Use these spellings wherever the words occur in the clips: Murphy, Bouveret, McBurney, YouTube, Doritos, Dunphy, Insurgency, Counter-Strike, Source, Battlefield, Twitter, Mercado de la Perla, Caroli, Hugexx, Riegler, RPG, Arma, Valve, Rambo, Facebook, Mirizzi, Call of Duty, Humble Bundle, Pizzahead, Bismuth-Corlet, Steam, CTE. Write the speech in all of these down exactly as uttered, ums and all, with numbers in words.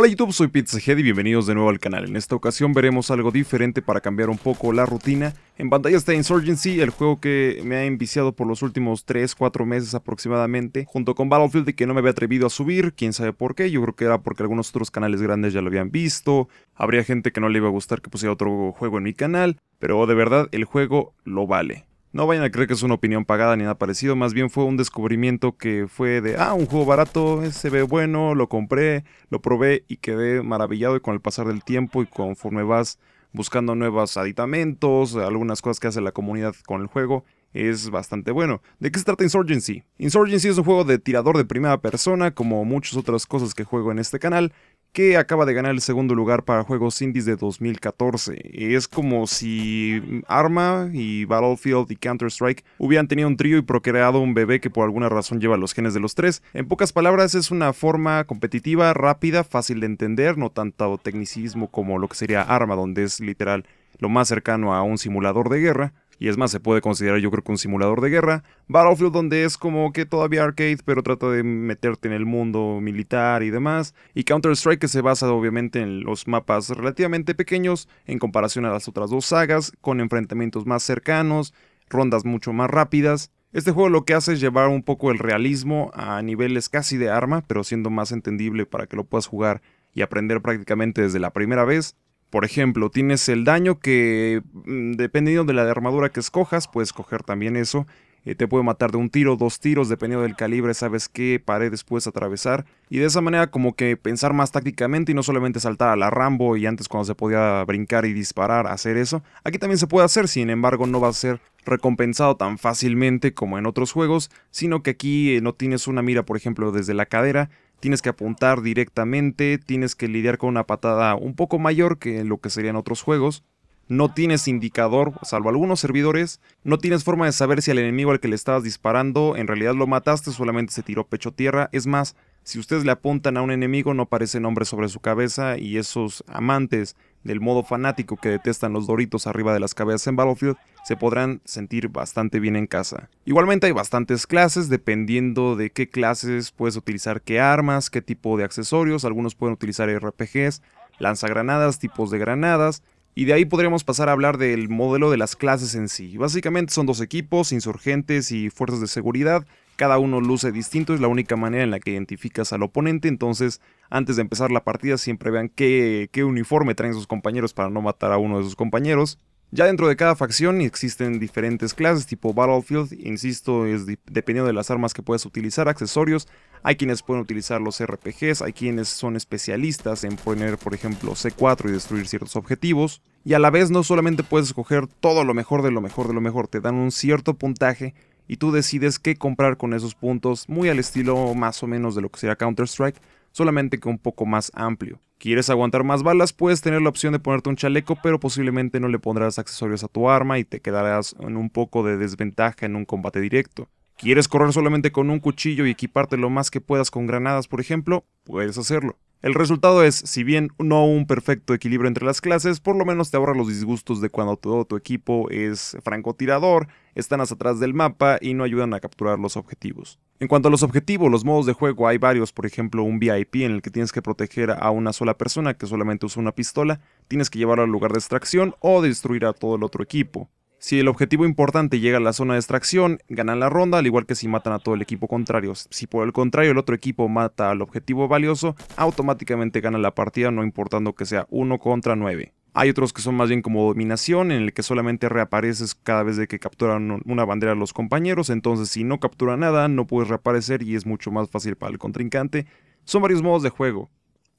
Hola YouTube, soy Pizzahead y bienvenidos de nuevo al canal. En esta ocasión veremos algo diferente para cambiar un poco la rutina. En pantalla está Insurgency, el juego que me ha enviciado por los últimos tres cuatro meses aproximadamente, junto con Battlefield, que no me había atrevido a subir, quién sabe por qué. Yo creo que era porque algunos otros canales grandes ya lo habían visto, habría gente que no le iba a gustar que pusiera otro juego en mi canal, pero de verdad el juego lo vale. No vayan a creer que es una opinión pagada ni nada parecido, más bien fue un descubrimiento que fue de, ah, un juego barato, se ve bueno, lo compré, lo probé y quedé maravillado, y con el pasar del tiempo y conforme vas buscando nuevos aditamentos, algunas cosas que hace la comunidad con el juego, es bastante bueno. ¿De qué se trata Insurgency? Insurgency es un juego de tirador de primera persona, como muchas otras cosas que juego en este canal, que acaba de ganar el segundo lugar para juegos indies de dos mil catorce. Es como si Arma y Battlefield y Counter-Strike hubieran tenido un trío y procreado un bebé que por alguna razón lleva los genes de los tres. En pocas palabras, es una forma competitiva, rápida, fácil de entender, no tanto tecnicismo como lo que sería Arma, donde es literal lo más cercano a un simulador de guerra. Y es más, se puede considerar, yo creo, que un simulador de guerra. Battlefield, donde es como que todavía arcade, pero trata de meterte en el mundo militar y demás. Y Counter-Strike, que se basa obviamente en los mapas relativamente pequeños en comparación a las otras dos sagas, con enfrentamientos más cercanos, rondas mucho más rápidas. Este juego lo que hace es llevar un poco el realismo a niveles casi de Arma, pero siendo más entendible para que lo puedas jugar y aprender prácticamente desde la primera vez. Por ejemplo, tienes el daño que, dependiendo de la armadura que escojas, puedes coger también eso. Eh, te puede matar de un tiro, dos tiros, dependiendo del calibre, sabes qué paredes puedes atravesar. Y de esa manera como que pensar más tácticamente y no solamente saltar a la Rambo, y antes cuando se podía brincar y disparar, hacer eso. Aquí también se puede hacer, sin embargo no va a ser recompensado tan fácilmente como en otros juegos, sino que aquí eh, no tienes una mira, por ejemplo, desde la cadera. Tienes que apuntar directamente, tienes que lidiar con una patada un poco mayor que lo que serían otros juegos. No tienes indicador, salvo algunos servidores. No tienes forma de saber si al enemigo al que le estabas disparando en realidad lo mataste, solamente se tiró pecho tierra. Es más, si ustedes le apuntan a un enemigo no aparece nombre sobre su cabeza, y esos amantes del modo fanático que detestan los doritos arriba de las cabezas en Battlefield se podrán sentir bastante bien en casa. Igualmente hay bastantes clases, dependiendo de qué clases puedes utilizar qué armas, qué tipo de accesorios. Algunos pueden utilizar R P Gs, lanzagranadas, tipos de granadas. Y de ahí podríamos pasar a hablar del modelo de las clases en sí. Básicamente son dos equipos, insurgentes y fuerzas de seguridad. Cada uno luce distinto, es la única manera en la que identificas al oponente. Entonces, antes de empezar la partida, siempre vean qué, qué uniforme traen sus compañeros para no matar a uno de sus compañeros. Ya dentro de cada facción existen diferentes clases, tipo Battlefield, insisto, es dependiendo de las armas que puedes utilizar, accesorios. Hay quienes pueden utilizar los R P Gs, hay quienes son especialistas en poner, por ejemplo, C cuatro y destruir ciertos objetivos. Y a la vez no solamente puedes escoger todo lo mejor de lo mejor de lo mejor, te dan un cierto puntaje y tú decides qué comprar con esos puntos, muy al estilo más o menos de lo que sería Counter-Strike, solamente que un poco más amplio. ¿Quieres aguantar más balas? Puedes tener la opción de ponerte un chaleco, pero posiblemente no le pondrás accesorios a tu arma y te quedarás en un poco de desventaja en un combate directo. ¿Quieres correr solamente con un cuchillo y equiparte lo más que puedas con granadas, por ejemplo? Puedes hacerlo. El resultado es, si bien no un perfecto equilibrio entre las clases, por lo menos te ahorras los disgustos de cuando todo tu equipo es francotirador, están hasta atrás del mapa y no ayudan a capturar los objetivos. En cuanto a los objetivos, los modos de juego hay varios, por ejemplo un V I P en el que tienes que proteger a una sola persona que solamente usa una pistola, tienes que llevarlo al lugar de extracción o destruir a todo el otro equipo. Si el objetivo importante llega a la zona de extracción, ganan la ronda, al igual que si matan a todo el equipo contrario. Si por el contrario el otro equipo mata al objetivo valioso, automáticamente gana la partida, no importando que sea uno contra nueve. Hay otros que son más bien como dominación, en el que solamente reapareces cada vez de que capturan una bandera a los compañeros, entonces si no captura nada no puedes reaparecer y es mucho más fácil para el contrincante. Son varios modos de juego.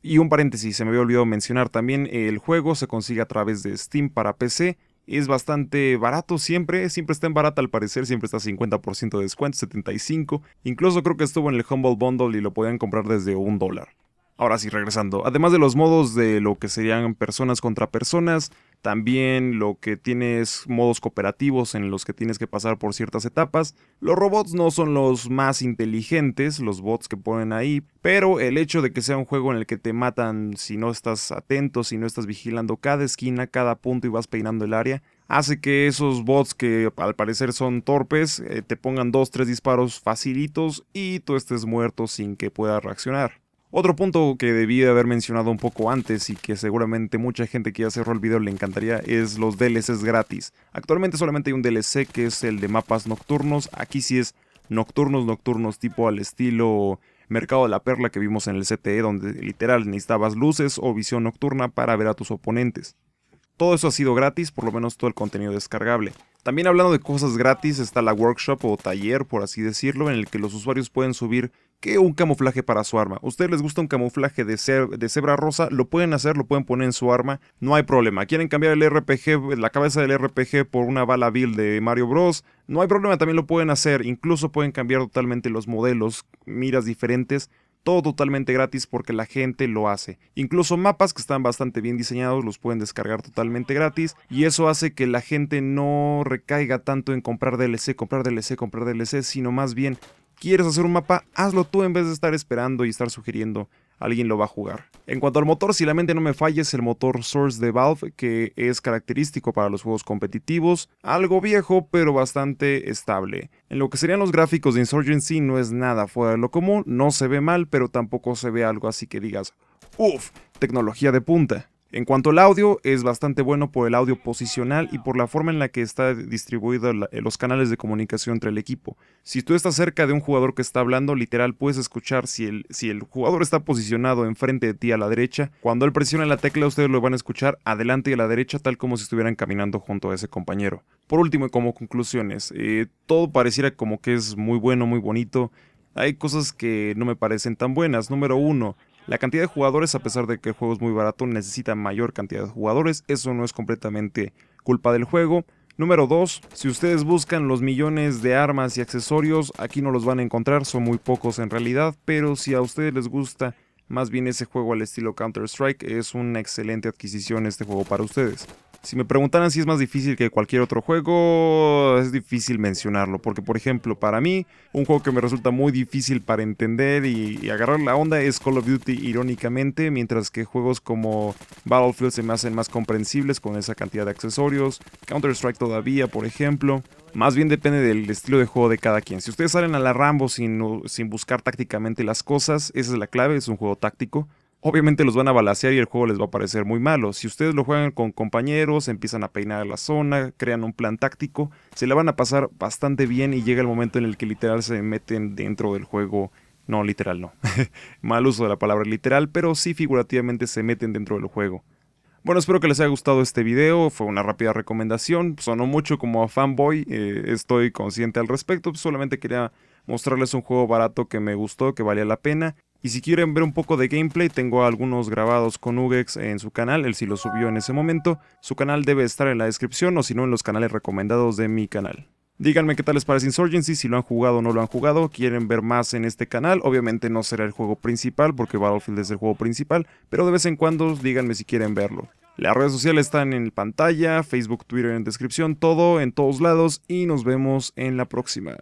Y un paréntesis, se me había olvidado mencionar también, el juego se consigue a través de Steam para P C. Es bastante barato siempre, siempre está en barata al parecer, siempre está a cincuenta por ciento de descuento, setenta y cinco por ciento. Incluso creo que estuvo en el Humble Bundle y lo podían comprar desde un dólar. Ahora sí, regresando. Además de los modos de lo que serían personas contra personas, también lo que tienes modos cooperativos en los que tienes que pasar por ciertas etapas. Los robots no son los más inteligentes, los bots que ponen ahí, pero el hecho de que sea un juego en el que te matan si no estás atento, si no estás vigilando cada esquina, cada punto y vas peinando el área, hace que esos bots que al parecer son torpes eh, te pongan dos, tres disparos facilitos y tú estés muerto sin que puedas reaccionar. Otro punto que debí haber mencionado un poco antes y que seguramente mucha gente que ya cerró el video le encantaría es los D L Cs gratis. Actualmente solamente hay un D L C que es el de mapas nocturnos. Aquí sí es nocturnos, nocturnos tipo al estilo Mercado de la Perla que vimos en el C T E, donde literal necesitabas luces o visión nocturna para ver a tus oponentes. Todo eso ha sido gratis, por lo menos todo el contenido descargable. También hablando de cosas gratis, está la workshop o taller, por así decirlo, en el que los usuarios pueden subir que un camuflaje para su arma. ¿Ustedes les gusta un camuflaje de, ce de cebra rosa? Lo pueden hacer, lo pueden poner en su arma, no hay problema. ¿Quieren cambiar el R P G, la cabeza del R P G por una bala Bill de Mario Bros? No hay problema, también lo pueden hacer. Incluso pueden cambiar totalmente los modelos, miras diferentes. Todo totalmente gratis porque la gente lo hace. Incluso mapas que están bastante bien diseñados los pueden descargar totalmente gratis. Y eso hace que la gente no recaiga tanto en comprar D L C, comprar D L C, comprar D L C, sino más bien, ¿quieres hacer un mapa? Hazlo tú en vez de estar esperando y estar sugiriendo alguien lo va a jugar. En cuanto al motor, si la mente no me falla, es el motor Source de Valve, que es característico para los juegos competitivos, algo viejo pero bastante estable. En lo que serían los gráficos de Insurgency no es nada fuera de lo común, no se ve mal, pero tampoco se ve algo así que digas, uff, tecnología de punta. En cuanto al audio, es bastante bueno por el audio posicional y por la forma en la que está distribuido la, los canales de comunicación entre el equipo. Si tú estás cerca de un jugador que está hablando, literal puedes escuchar si el, si el jugador está posicionado enfrente de ti a la derecha. Cuando él presiona la tecla, ustedes lo van a escuchar adelante y a la derecha, tal como si estuvieran caminando junto a ese compañero. Por último, y como conclusiones, eh, todo pareciera como que es muy bueno, muy bonito. Hay cosas que no me parecen tan buenas. Número uno. La cantidad de jugadores, a pesar de que el juego es muy barato, necesita mayor cantidad de jugadores. Eso no es completamente culpa del juego. Número dos, si ustedes buscan los millones de armas y accesorios, aquí no los van a encontrar, son muy pocos en realidad. Pero si a ustedes les gusta más bien ese juego al estilo Counter-Strike, es una excelente adquisición este juego para ustedes. Si me preguntaran si es más difícil que cualquier otro juego, es difícil mencionarlo, porque por ejemplo para mí, un juego que me resulta muy difícil para entender y, y agarrar la onda es Call of Duty irónicamente, mientras que juegos como Battlefield se me hacen más comprensibles con esa cantidad de accesorios, Counter-Strike todavía por ejemplo. Más bien depende del estilo de juego de cada quien. Si ustedes salen a la Rambo sin, sin buscar tácticamente las cosas, esa es la clave, es un juego táctico. Obviamente los van a balacear y el juego les va a parecer muy malo. Si ustedes lo juegan con compañeros, empiezan a peinar la zona, crean un plan táctico, se la van a pasar bastante bien y llega el momento en el que literal se meten dentro del juego. No, literal no. Mal uso de la palabra literal, pero sí figurativamente se meten dentro del juego. Bueno, espero que les haya gustado este video, fue una rápida recomendación, sonó mucho como a fanboy, eh, estoy consciente al respecto, solamente quería mostrarles un juego barato que me gustó, que valía la pena. Y si quieren ver un poco de gameplay, tengo algunos grabados con Hugexx en su canal, él sí lo subió en ese momento. Su canal debe estar en la descripción o si no en los canales recomendados de mi canal. Díganme qué tal les parece Insurgency, si lo han jugado o no lo han jugado, quieren ver más en este canal. Obviamente no será el juego principal porque Battlefield es el juego principal, pero de vez en cuando díganme si quieren verlo. Las redes sociales están en pantalla, Facebook, Twitter en descripción, todo en todos lados y nos vemos en la próxima.